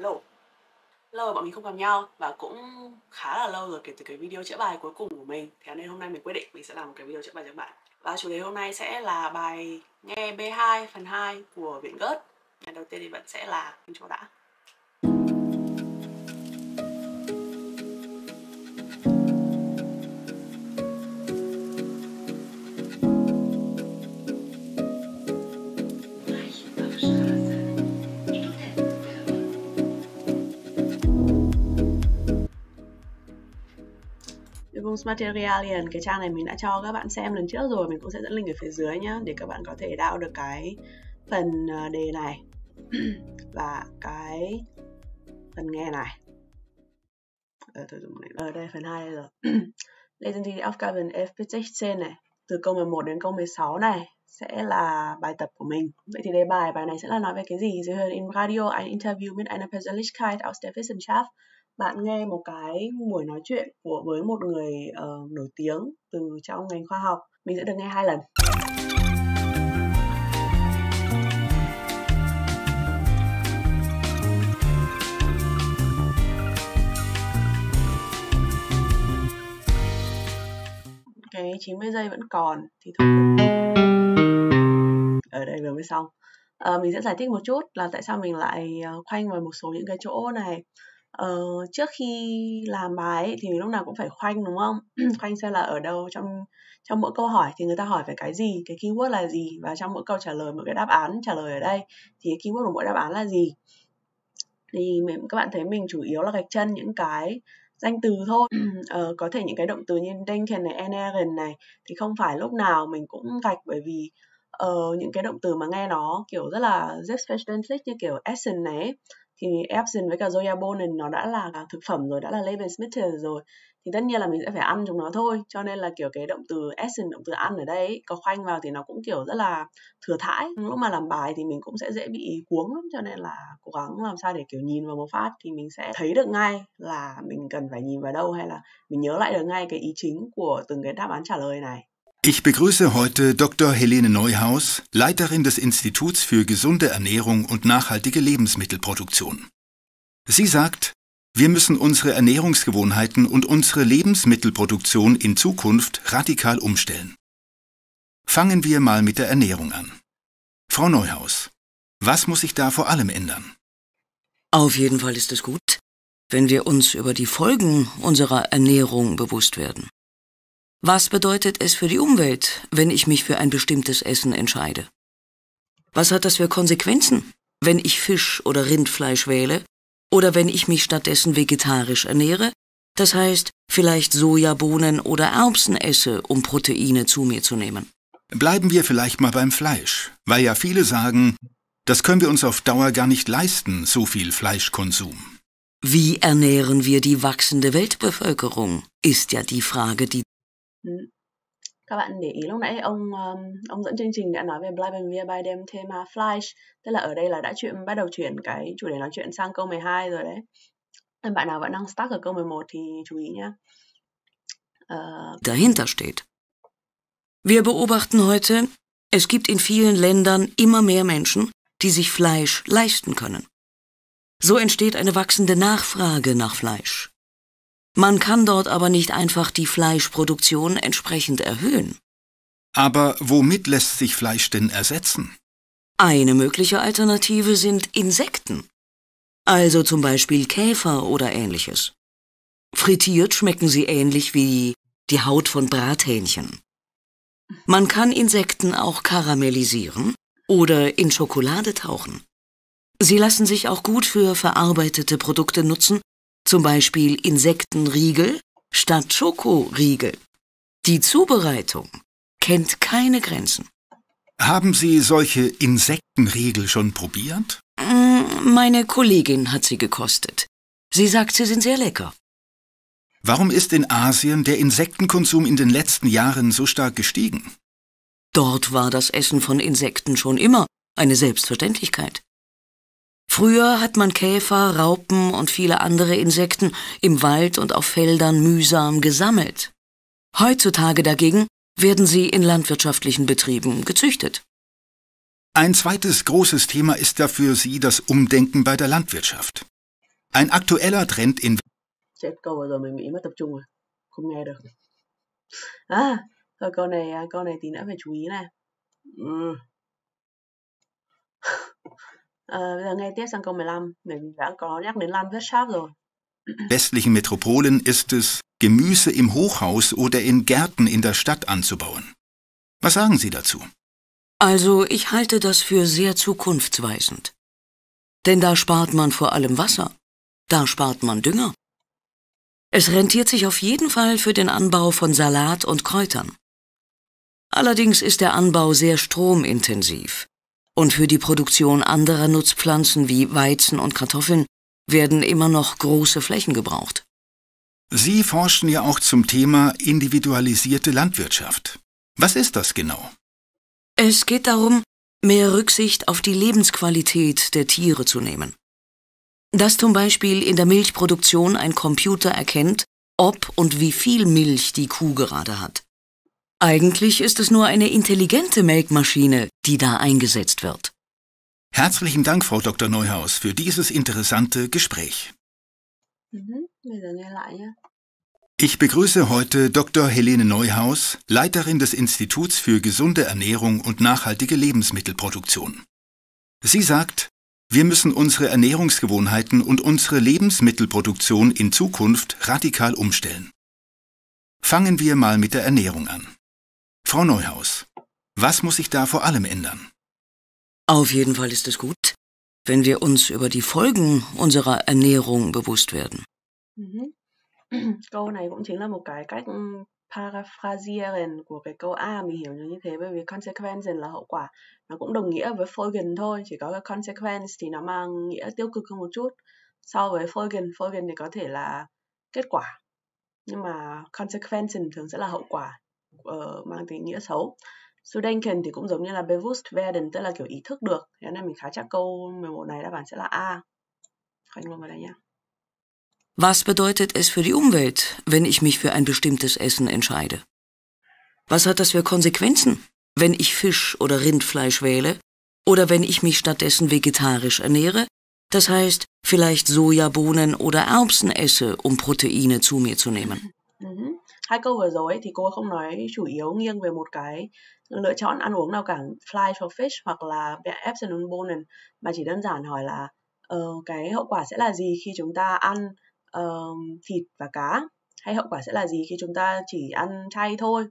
Lâu rồi bọn mình không gặp nhau và cũng khá là lâu rồi kể từ cái video chữa bài cuối cùng của mình. Thế nên hôm nay mình quyết định mình sẽ làm một cái video chữa bài cho các bạn. Và chủ đề hôm nay sẽ là bài nghe B2 phần 2 của Viện Gớt. Ngày đầu tiên thì vẫn sẽ là intro đã. Materialien, cái trang này mình đã cho các bạn xem lần trước rồi, mình cũng sẽ dẫn link ở phía dưới nhé, để các bạn có thể download được cái phần đề này và cái phần nghe này. Ở đây phần 2 đây rồi. Đây thì Aufgaben F16 này, từ câu 11 đến câu 16 này sẽ là bài tập của mình. Vậy thì đề bài này sẽ là nói về cái gì? Sie hören im Radio ein Interview mit einer Persönlichkeit aus der Wissenschaft. Bạn nghe một cái buổi nói chuyện với một người nổi tiếng từ trong ngành khoa học. Mình sẽ được nghe 2 lần. Cái 90 giây vẫn còn thì thôi. Ở đây vừa mới xong. Mình sẽ giải thích một chút là tại sao mình lại khoanh vào một số những cái chỗ này. Trước khi làm bài ấy, thì lúc nào cũng phải khoanh, đúng không? Khoanh xem là ở đâu trong mỗi câu hỏi thì người ta hỏi về cái gì, cái keyword là gì, và trong mỗi câu trả lời, mỗi cái đáp án trả lời ở đây thì cái keyword của mỗi đáp án là gì. Thì các bạn thấy mình chủ yếu là gạch chân những cái danh từ thôi. Có thể những cái động từ như denken này, ernähren này thì không phải lúc nào mình cũng gạch, bởi vì những cái động từ mà nghe nó kiểu rất là selbstverständlich như kiểu essen này ấy, thì Epson với cả Joyabonen nó đã là thực phẩm rồi, đã là Lebensmittel rồi. Thì tất nhiên là mình sẽ phải ăn chúng nó thôi. Cho nên là kiểu cái động từ Essen, động từ ăn ở đây ấy, có khoanh vào thì nó cũng kiểu rất là thừa thãi. Lúc mà làm bài thì mình cũng sẽ dễ bị cuống lắm. Cho nên là cố gắng làm sao để kiểu nhìn vào một phát thì mình sẽ thấy được ngay là mình cần phải nhìn vào đâu, hay là mình nhớ lại được ngay cái ý chính của từng cái đáp án trả lời này. Ich begrüße heute Dr. Helene Neuhaus, Leiterin des Instituts für gesunde Ernährung und nachhaltige Lebensmittelproduktion. Sie sagt, wir müssen unsere Ernährungsgewohnheiten und unsere Lebensmittelproduktion in Zukunft radikal umstellen. Fangen wir mal mit der Ernährung an. Frau Neuhaus, was muss sich da vor allem ändern? Auf jeden Fall ist es gut, wenn wir uns über die Folgen unserer Ernährung bewusst werden. Was bedeutet es für die Umwelt, wenn ich mich für ein bestimmtes Essen entscheide? Was hat das für Konsequenzen, wenn ich Fisch oder Rindfleisch wähle oder wenn ich mich stattdessen vegetarisch ernähre, das heißt vielleicht Sojabohnen oder Erbsen esse, um Proteine zu mir zu nehmen? Bleiben wir vielleicht mal beim Fleisch, weil ja viele sagen, das können wir uns auf Dauer gar nicht leisten, so viel Fleischkonsum. Wie ernähren wir die wachsende Weltbevölkerung, ist ja die Frage, die... Các bạn để ý lúc nãy ông dẫn chương trình đã nói về bleiben wir bei dem Thema Fleisch, tức là ở đây là đã bắt đầu chuyển cái chủ đề nói chuyện sang câu 12 rồi đấy. Bạn nào vẫn đang stuck ở câu 11 thì chú ý nhé. Dahinter steht. Wir beobachten heute, es gibt in vielen Ländern immer mehr Menschen, die sich Fleisch leisten können. So entsteht eine wachsende Nachfrage nach Fleisch. Man kann dort aber nicht einfach die Fleischproduktion entsprechend erhöhen. Aber womit lässt sich Fleisch denn ersetzen? Eine mögliche Alternative sind Insekten. Also zum Beispiel Käfer oder ähnliches. Frittiert schmecken sie ähnlich wie die Haut von Brathähnchen. Man kann Insekten auch karamellisieren oder in Schokolade tauchen. Sie lassen sich auch gut für verarbeitete Produkte nutzen, zum Beispiel Insektenriegel statt Schokoriegel. Die Zubereitung kennt keine Grenzen. Haben Sie solche Insektenriegel schon probiert? Meine Kollegin hat sie gekostet. Sie sagt, sie sind sehr lecker. Warum ist in Asien der Insektenkonsum in den letzten Jahren so stark gestiegen? Dort war das Essen von Insekten schon immer eine Selbstverständlichkeit. Früher hat man Käfer, Raupen und viele andere Insekten im Wald und auf Feldern mühsam gesammelt. Heutzutage dagegen werden sie in landwirtschaftlichen Betrieben gezüchtet. Ein zweites großes Thema ist dafür Sie das Umdenken bei der Landwirtschaft. Ein aktueller Trend in... Chết, câu vừa rồi mình nghĩ mất tập trung rồi. Không nghe được. À, rồi câu này tí nữa phải chú ý này. Bây giờ nghe tiếp sang câu 15. Mình đã có nhắc đến Lan rất sharp rồi. Westlichen Metropolen ist es, Gemüse im Hochhaus oder in Gärten in der Stadt anzubauen. Was sagen Sie dazu? Also, ich halte das für sehr zukunftsweisend. Denn da spart man vor allem Wasser. Da spart man Dünger. Es rentiert sich auf jeden Fall für den Anbau von Salat und Kräutern. Allerdings ist der Anbau sehr stromintensiv. Und für die Produktion anderer Nutzpflanzen wie Weizen und Kartoffeln werden immer noch große Flächen gebraucht. Sie forschen ja auch zum Thema individualisierte Landwirtschaft. Was ist das genau? Es geht darum, mehr Rücksicht auf die Lebensqualität der Tiere zu nehmen. Dass zum Beispiel in der Milchproduktion ein Computer erkennt, ob und wie viel Milch die Kuh gerade hat. Eigentlich ist es nur eine intelligente Melkmaschine, die da eingesetzt wird. Herzlichen Dank, Frau Dr. Neuhaus, für dieses interessante Gespräch. Ich begrüße heute Dr. Helene Neuhaus, Leiterin des Instituts für gesunde Ernährung und nachhaltige Lebensmittelproduktion. Sie sagt, wir müssen unsere Ernährungsgewohnheiten und unsere Lebensmittelproduktion in Zukunft radikal umstellen. Fangen wir mal mit der Ernährung an. Frau Neuhaus, was muss sich da vor allem ändern? Auf jeden Fall ist es gut, wenn wir uns über die Folgen unserer Ernährung bewusst werden. Câu này cũng chính là một cái cách paraphrasieren của cái câu A mình hiểu như thế, bởi vì consequence là hậu quả. Nó cũng đồng nghĩa với Folgen thôi, chỉ có cái consequence thì nó mang nghĩa tiêu cực hơn một chút. So với Folgen thì có thể là kết quả. Nhưng mà consequence thường sẽ là hậu quả, mang tính nghĩa xấu. Sudenken thì cũng giống như là bewusst werden, tức là kiểu ý thức được. Thế nên mình khá chắc câu 11 này đáp án sẽ là A. Khoanh luôn vào đây nhé. Was bedeutet es für die Umwelt, wenn ich mich für ein bestimmtes Essen entscheide? Was hat das für Konsequenzen, wenn ich Fisch oder Rindfleisch wähle oder wenn ich mich stattdessen vegetarisch ernähre, das heißt vielleicht Sojabohnen oder Erbsen esse, um Proteine zu mir zu nehmen? Hai câu vừa rồi thì cô không nói chủ yếu nghiêng về một cái lựa chọn ăn uống nào cả, fly for fish hoặc là Epsilon Bonen, mà chỉ đơn giản hỏi là cái hậu quả sẽ là gì khi chúng ta ăn thịt và cá, hay hậu quả sẽ là gì khi chúng ta chỉ ăn chay thôi.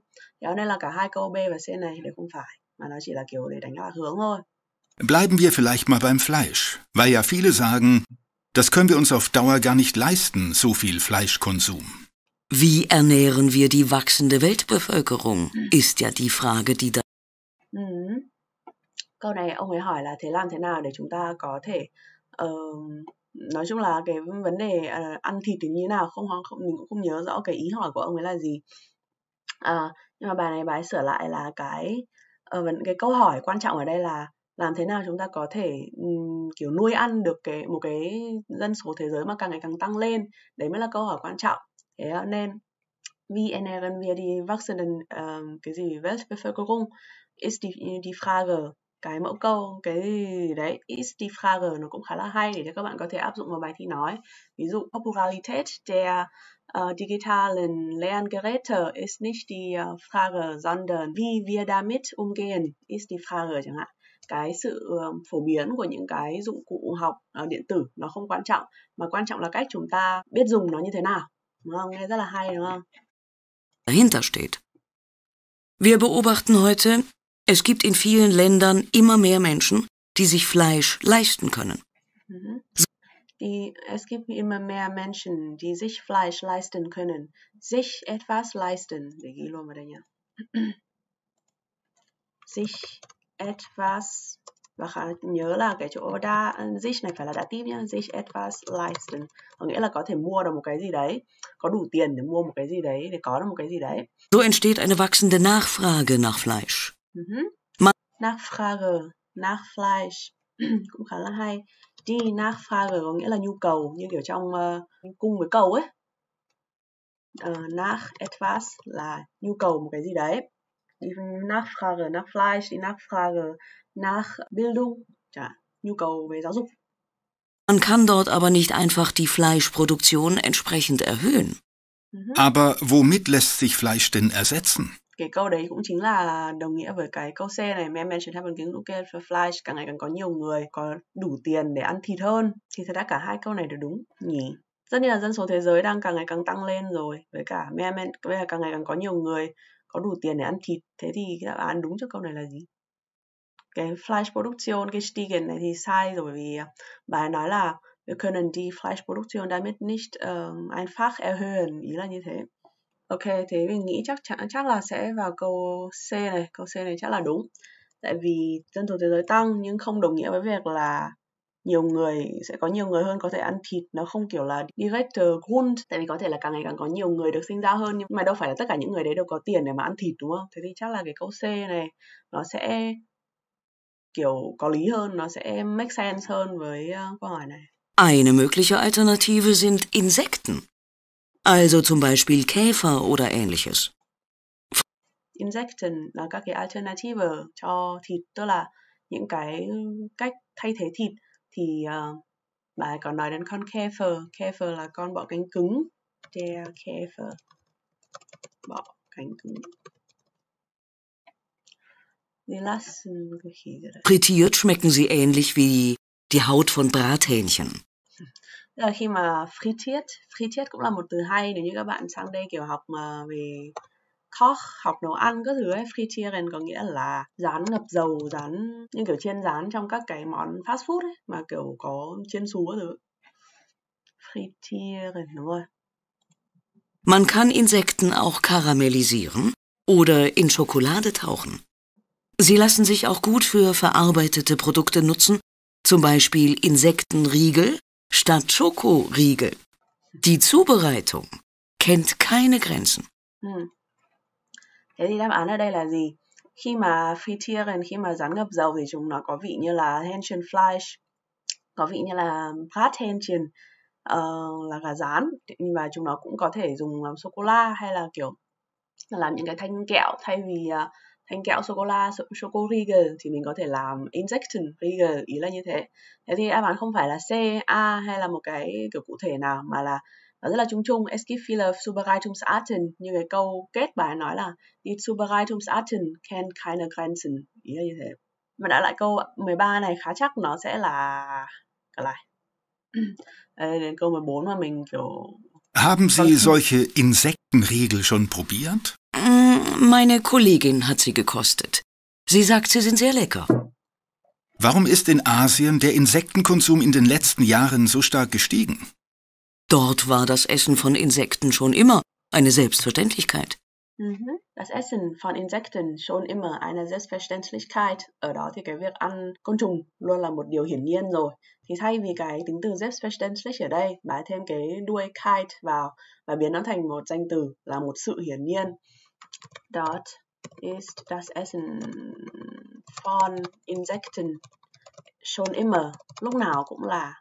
Thế nên là cả hai câu B và C này đều không phải, mà nó chỉ là kiểu để đánh lạc hướng thôi. Bleiben wir vielleicht mal beim Fleisch, weil ja viele sagen, das können wir uns auf Dauer gar nicht leisten, so viel Fleischkonsum. Wie ernähren wir die wachsende Weltbevölkerung, ist ja die Frage, die da... Câu này ông ấy hỏi là thế làm thế nào để chúng ta có thể... nói chung là cái vấn đề ăn thịt thì như thế nào, mình cũng không nhớ rõ cái ý hỏi của ông ấy là gì. Nhưng mà bà ấy sửa lại là cái câu hỏi quan trọng ở đây là làm thế nào chúng ta có thể kiểu nuôi ăn được một cái dân số thế giới mà càng ngày càng tăng lên. Đấy mới là câu hỏi quan trọng. Thế nên wie ernähren wir die wachsenden cái gì Weltbevölkerung ist die Frage. Cái mẫu câu, cái gì đấy, ist die Frage, nó cũng khá là hay để các bạn có thể áp dụng vào bài thi nói. Ví dụ, Popularität der digitalen Lerngeräte ist nicht die Frage, sondern wie wir damit umgehen, ist die Frage chẳng hạn. Cái sự phổ biến của những cái dụng cụ học điện tử nó không quan trọng, mà quan trọng là cách chúng ta biết dùng nó như thế nào. Đúng không? Nghe rất là hay đúng không? Dahinter steht. Wir beobachten heute... Es gibt in vielen Ländern immer mehr Menschen, die sich Fleisch leisten können. Es gibt immer mehr Menschen, die sich Fleisch leisten können. Sich etwas leisten. Sich etwas. Nhớ là cái chỗ da, sich này phải là dativ nhá. Sich etwas leisten. Có nghĩa là có thể mua được một cái gì đấy. Có đủ tiền để mua một cái gì đấy, để có được một cái gì đấy. So entsteht eine wachsende Nachfrage nach Fleisch. Nachfrage, nach Fleisch cũng khá là hay. Die Nachfrage có nghĩa là nhu cầu, như kiểu trong cung với cầu ấy. Nach etwas là nhu cầu một cái gì đấy. Die Nachfrage nach Fleisch, die Nachfrage nach Bildung, nhu cầu về giáo dục. Man kann dort aber nicht einfach die Fleischproduktion entsprechend erhöhen. Aber womit lässt sich Fleisch denn ersetzen? Cái câu đấy cũng chính là đồng nghĩa với cái câu C này, men mentioned have an increase for flies, càng ngày càng có nhiều người có đủ tiền để ăn thịt hơn. Thì thật ra cả hai câu này đều đúng nhỉ? Tất nhiên là dân số thế giới đang càng ngày càng tăng lên rồi, với cả men càng ngày càng có nhiều người có đủ tiền để ăn thịt. Thế thì đáp án đúng cho câu này là gì? Cái fleisch production, cái Stiegen này thì sai rồi, bởi vì bà ấy nói là wir können die Fleischproduktion damit nicht einfach erhöhen, ý là như thế. Ok, thế mình nghĩ chắc là sẽ vào câu C này. Câu C này chắc là đúng. Tại vì dân số thế giới tăng nhưng không đồng nghĩa với việc là nhiều người sẽ có nhiều người hơn có thể ăn thịt. Nó không kiểu là direct grund. Tại vì có thể là càng ngày càng có nhiều người được sinh ra hơn, nhưng mà đâu phải là tất cả những người đấy đều có tiền để mà ăn thịt, đúng không? Thế thì chắc là cái câu C này nó sẽ kiểu có lý hơn, nó sẽ make sense hơn với câu hỏi này. Eine mögliche Alternative sind Insekten. Also zum Beispiel Käfer oder ähnliches. Insekten là các cái alternative cho thịt, tức là những cái cách thay thế thịt. Thì bà ấy còn nói đến con Käfer. Käfer là con bọ cánh cứng. Der Käfer, bọ cánh cứng. Die lassen frittiert schmecken sie ähnlich wie die Haut von Brathähnchen. Là khi mà frittiert cũng là một từ hay nếu như các bạn sang đây kiểu học mà về koch, học nấu ăn các thứ ấy. Frittieren có nghĩa là rán ngập dầu, rán như kiểu chiên rán trong các cái món fast food ấy, mà kiểu có chiên xù các thứ. Frittieren, đúng rồi. Man kann Insekten auch karamellisieren oder in Schokolade tauchen. Sie lassen sich auch gut für verarbeitete Produkte nutzen, zum Beispiel Insektenriegel statt Schokoriegel. Die Zubereitung kennt keine Grenzen. Thế thì đáp án ở đây là gì? Khi mà frittieren, khi mà rán ngập dầu thì chúng nó có vị như là Hähnchenfleisch, có vị như là Brathähnchen, là gà rán, và chúng nó cũng có thể dùng làm sô-cô-la hay là kiểu làm những cái thanh kẹo. Thay vì thanh kẹo sô-cô-la, Schokoriegel thì mình có thể làm Insektenriegel, ý là như thế. Thế thì đáp án không phải là C, A hay là một cái kiểu cụ thể nào, mà là nó rất là chung chung. Es gibt viele Zubereitungsarten, như cái câu kết bài nói là Die Zubereitungsarten kennen keine Grenzen, ý là như thế. Mà đã lại câu 13 này khá chắc nó sẽ là cả lại. Đến câu 14 mà mình kiểu Haben Sie solche Insektenriegel schon probiert? Meine Kollegin hat sie gekostet. Sie sagt, sie sind sehr lecker. Warum ist in Asien der Insektenkonsum in den letzten Jahren so stark gestiegen? Dort war das Essen von Insekten schon immer eine Selbstverständlichkeit. Das Essen von Insekten schon immer eine Selbstverständlichkeit. Ở đó thì cái việc ăn côn trùng luôn là một điều hiển nhiên rồi. Thì thay vì cái tính từ Selbstverständlich ở đây, bái thêm cái đuôi Kite vào và biến nó thành một danh từ là một sự hiển nhiên. Dort ist das Essen von Insekten schon immer, lúc nào cũng là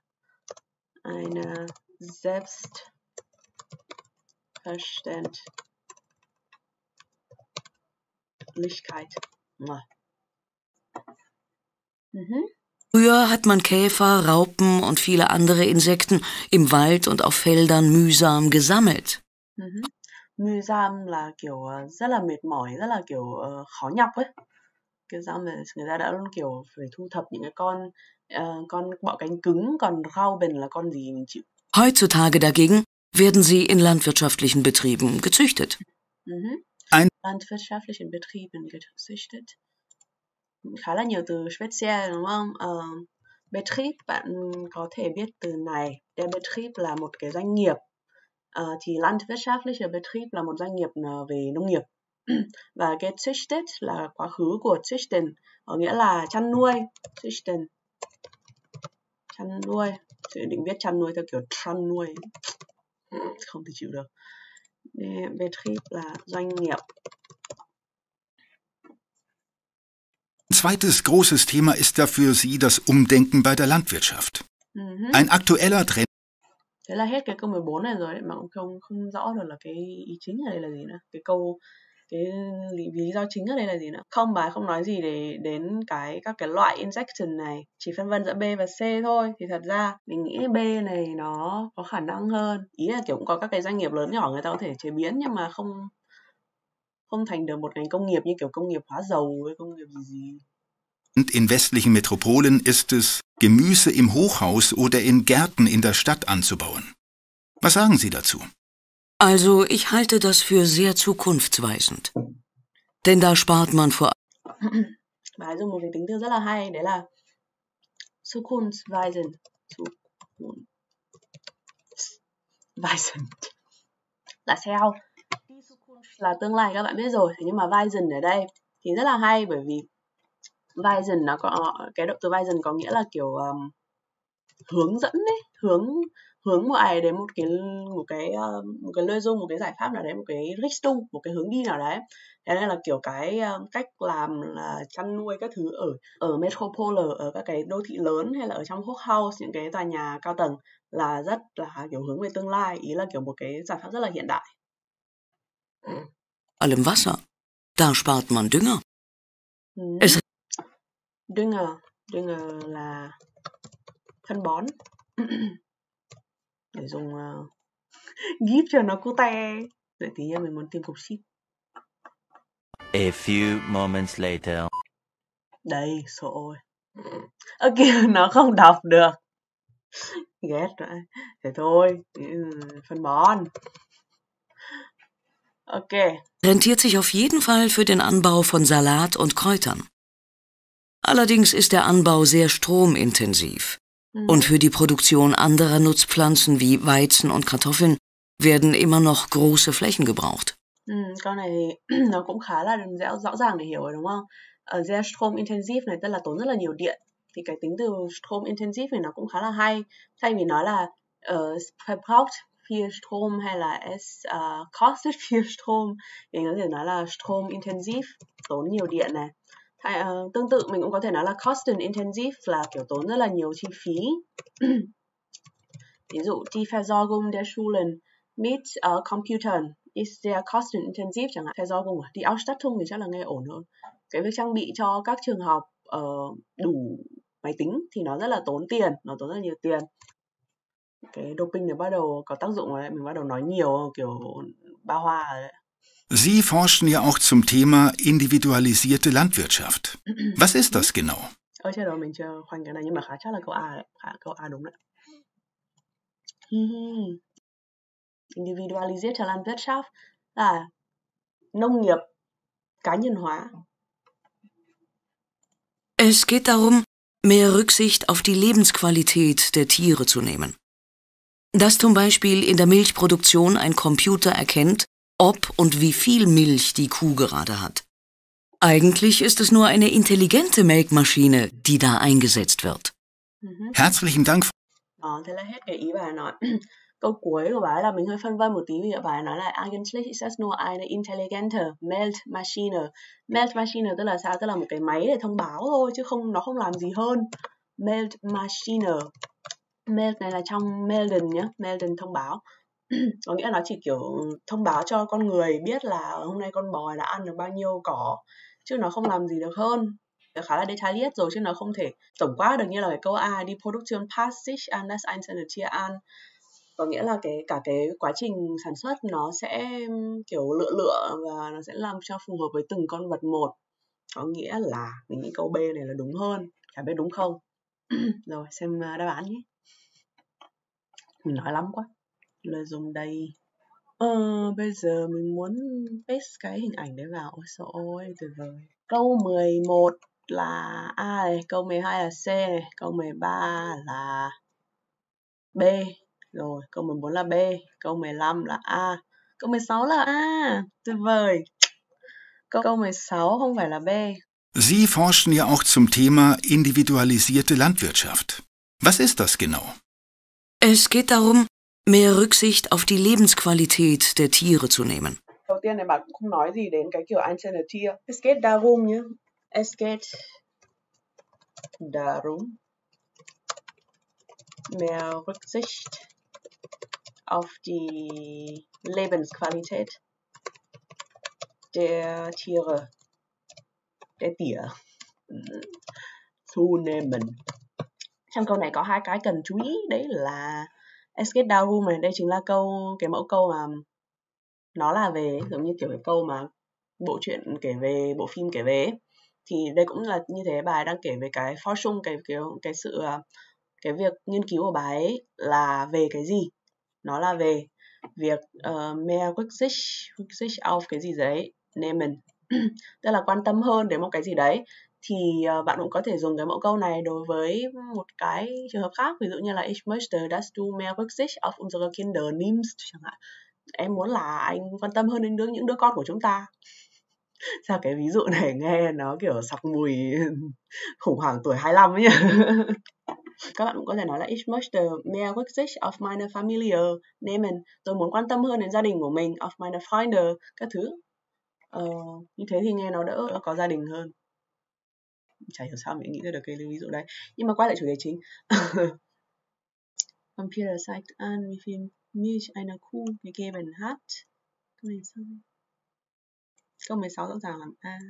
eine Selbstverständlichkeit. Früher hat man Käfer, Raupen und viele andere Insekten im Wald und auf Feldern mühsam gesammelt. Mühsam là kiểu rất là mệt mỏi, rất là kiểu khó nhọc ấy. Kiểu sao mà người ta đã luôn kiểu phải thu thập những cái con bọ cánh cứng, còn Rauben là con gì mình chịu. Heutzutage dagegen werden sie in landwirtschaftlichen Betrieben gezüchtet. Landwirtschaftlichen Betrieben gezüchtet. Khá là nhiều từ Spezial, đúng không? Betrieb, bạn có thể biết từ này. Der Betrieb là một cái doanh nghiệp. Thì landwirtschaftlicher Betrieb là một doanh nghiệp về nông nghiệp. Và cái züchtet là quá khứ của züchten, có nghĩa là chăn nuôi. Züchten, chăn nuôi. Tôi định viết chăn nuôi theo kiểu chăn nuôi, không thể chịu được. Betrieb là doanh nghiệp. Zweites großes Thema ist dafür Sie das Umdenken bei der Landwirtschaft. Ein aktueller Trend. Thế là hết cái câu 14 này rồi đấy, mà cũng không rõ được là cái ý chính ở đây là gì nữa. Cái câu Cái lý do chính ở đây là gì nữa? Không, bà không nói gì đến các cái loại injection này, chỉ phân vân giữa B và C thôi. Thì thật ra mình nghĩ B này nó có khả năng hơn. Ý là kiểu cũng có các cái doanh nghiệp lớn nhỏ người ta có thể chế biến nhưng mà không thành được một ngành công nghiệp như kiểu công nghiệp hóa dầu hay công nghiệp gì. Und in westlichen Metropolen ist es, Gemüse im Hochhaus oder in Gärten in der Stadt anzubauen. Was sagen Sie dazu? Also, ich halte das für sehr zukunftsweisend. Denn da spart man vor allem. Also, một cái tính từ rất là hay, đấy là zukunftsweisend. Zukunftsweisend. Là sao? Là tương lai các bạn biết rồi, thế nhưng mà weisend ở đây thì rất là hay bởi vì Vision nó có cái động từ vision có nghĩa là kiểu hướng dẫn đấy, hướng một ai đến một cái nội dung, một cái giải pháp nào đấy, một cái Richtung, một cái hướng đi nào đấy. Thế nên là kiểu cái cách làm là chăn nuôi các thứ ở metropole, ở các cái đô thị lớn hay là ở trong Hochhaus, những cái tòa nhà cao tầng là rất là kiểu hướng về tương lai, ý là kiểu một cái giải pháp rất là hiện đại. Allem Wasser, da spart man Dünger. Dünger là phân bón để dùng gíp cho nó cute. Đợi tí nha, mình muốn tìm cục ship. A few moments later. Đây, số ôi. Ơ kìa, nó không đọc được. Ghét rồi. Thế thôi, phân bón. Ok. Rentiert sich auf jeden Fall für den Anbau von Salat und Kräutern. Allerdings ist der Anbau sehr stromintensiv und für die Produktion anderer Nutzpflanzen wie Weizen und Kartoffeln werden immer noch große Flächen gebraucht. Câu này thì nó cũng khá là rõ ràng để hiểu rồi đúng không? Sehr stromintensiv này tức là tốn rất là nhiều điện. Thì cái tính từ stromintensiv này nó cũng khá là hay. Thay vì nói là verbraucht viel Strom hay là es kostet viel Strom thì có thể nói là stromintensiv, tốn nhiều điện này. Tương tự mình cũng có thể nói là kostenintensiv là kiểu tốn rất là nhiều chi phí. Ví dụ die Versorgung der Schulen mit Computern ist sehr kostenintensiv chẳng hạn. Versorgung die Ausstattung thì chắc là nghe ổn hơn. Cái việc trang bị cho các trường học đủ máy tính thì nó rất là tốn tiền, nó tốn rất là nhiều tiền. Cái doping này bắt đầu có tác dụng rồi đấy, mình bắt đầu nói nhiều kiểu ba hoa rồi đấy. Sie forschen ja auch zum Thema individualisierte Landwirtschaft. Was ist das genau? Individualisierte Landwirtschaft là nông nghiệp cá nhân hóa. Es geht darum, mehr Rücksicht auf die Lebensqualität der Tiere zu nehmen. Dass zum Beispiel in der Milchproduktion ein Computer erkennt, ob und wie viel Milch die Kuh gerade hat. Eigentlich ist es nur eine intelligente Melkmaschine, die da eingesetzt wird. Herzlichen Dank. Thế là hết cái ý bà nói. Câu cuối của bà là mình hơi phân vân một tí vì bà nói là eigentlich ist es nur eine intelligente Melkmaschine. Melkmaschine tức là sao? Tức là một cái máy để thông báo thôi chứ nó không làm gì hơn. Melkmaschine. Melk này là trong melden nhé, melden thông báo. Có nghĩa là nó chỉ kiểu thông báo cho con người biết là hôm nay con bò đã ăn được bao nhiêu cỏ chứ nó không làm gì được hơn. Nó khá là detailliert rồi chứ nó không thể tổng quát được như là cái câu A die Produktion passt sich an das einzelne Tier an. Có nghĩa là cả cái quá trình sản xuất nó sẽ kiểu lựa và nó sẽ làm cho phù hợp với từng con vật một. Có nghĩa là mình nghĩ câu B này là đúng hơn. Chả biết đúng không? Rồi xem đáp án nhé. Mình nói lắm quá. Lời dùng đầy. Bây giờ mình muốn paste cái hình ảnh đấy vào. Ôi trời ơi, tuyệt vời. Câu 11 là A này, câu 12 là C này, câu 13 là B. Rồi, câu 14 là B, câu 15 là A, câu 16 là A. Tuyệt vời. Câu 16 không phải là B. Sie forschen ja auch zum Thema individualisierte Landwirtschaft. Was ist das genau? Es geht darum, mehr Rücksicht auf die Lebensqualität der Tiere zu nehmen. Đầu tiên này bạn cũng không nói gì đến cái kiểu einzelne Tier. Es geht darum nhé. Es geht darum, mehr Rücksicht auf die Lebensqualität der Tiere zunehmen. Trong câu này có hai cái cần chú ý, đấy là es geht darum này, đây chính là cái mẫu câu mà nó là về, giống như kiểu cái câu mà bộ truyện kể về, bộ phim kể về, thì đây cũng là như thế. Bài đang kể về cái Forschung, cái việc nghiên cứu của bài ấy là về cái gì, nó là về việc mehr Rücksicht auf cái gì đấy nehmen, tức là quan tâm hơn đến một cái gì đấy. Thì bạn cũng có thể dùng cái mẫu câu này đối với một cái trường hợp khác, ví dụ như là Ich möchte, dass du mehr Rücksicht auf unsere Kinder nimmst chẳng hạn. Em muốn là anh quan tâm hơn đến những đứa con của chúng ta. Sao cái ví dụ này nghe nó kiểu sặc mùi khủng hoảng tuổi 25 ấy nhỉ? Các bạn cũng có thể nói là Ich möchte mehr Rücksicht auf meine Familie nehmen. Tôi muốn quan tâm hơn đến gia đình của mình, auf meine Freunde, các thứ. Như thế thì nghe nó đỡ có gia đình hơn. Chả hiểu sao mình nghĩ ra được cái ví dụ đấy. Nhưng mà quay lại chủ đề chính. Computer zeigt an, wie viel Milch einer Kuh gegeben hat.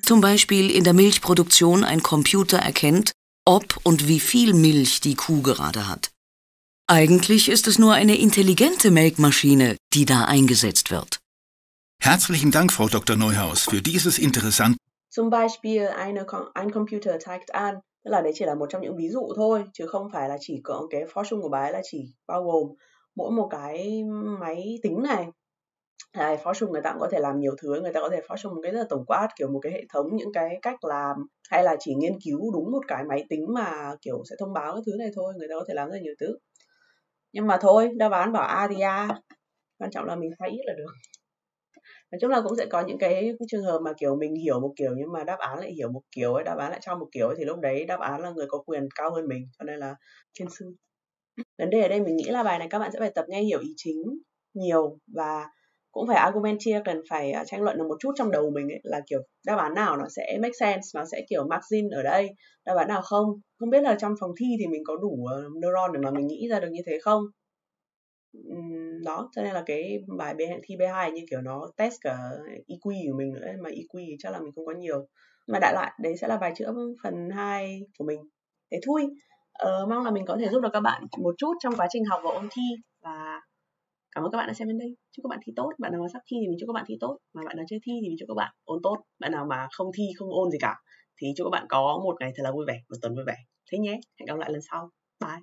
Zum Beispiel in der Milchproduktion ein Computer erkennt, ob und wie viel Milch die Kuh gerade hat. Eigentlich ist es nur eine intelligente Melkmaschine, die da eingesetzt wird. Herzlichen Dank, Frau Dr. Neuhaus, für dieses interessante. Zum Beispiel ein Computer zeigt an. Tức là đấy chỉ là một trong những ví dụ thôi, chứ không phải là chỉ có cái Forschung của bài là chỉ bao gồm mỗi một cái máy tính này. Forschung người ta cũng có thể làm nhiều thứ, người ta có thể Forschung một cái rất là tổng quát, kiểu một cái hệ thống những cái cách làm, hay là chỉ nghiên cứu đúng một cái máy tính mà kiểu sẽ thông báo cái thứ này thôi, người ta có thể làm rất là nhiều thứ. Nhưng mà thôi, đáp án bảo A thì A, quan trọng là mình khai ít là được. Nói chung là cũng sẽ có những cái trường hợp mà kiểu mình hiểu một kiểu nhưng mà đáp án lại hiểu một kiểu ấy, đáp án lại cho một kiểu ấy, thì lúc đấy đáp án là người có quyền cao hơn mình, cho nên là thiên sư. Vấn đề ở đây mình nghĩ là bài này các bạn sẽ phải tập nghe hiểu ý chính nhiều, và cũng phải argumentia, cần phải tranh luận được một chút trong đầu mình ấy, là kiểu đáp án nào nó sẽ make sense, nó sẽ kiểu margin ở đây, đáp án nào không. Không biết là trong phòng thi thì mình có đủ neuron để mà mình nghĩ ra được như thế không? Đó, cho nên là cái bài thi B2 như kiểu nó test cả EQ của mình nữa, mà EQ chắc là mình không có nhiều. Mà đại loại, đấy sẽ là bài chữa phần 2 của mình. Thế thôi, mong là mình có thể giúp được các bạn một chút trong quá trình học và ôn thi. Và cảm ơn các bạn đã xem đến đây. Chúc các bạn thi tốt. Bạn nào mà sắp thi thì mình chúc các bạn thi tốt, mà bạn nào chưa thi thì mình chúc các bạn ôn tốt. Bạn nào mà không thi, không ôn gì cả thì chúc các bạn có một ngày thật là vui vẻ, một tuần vui vẻ. Thế nhé, hẹn gặp lại lần sau. Bye.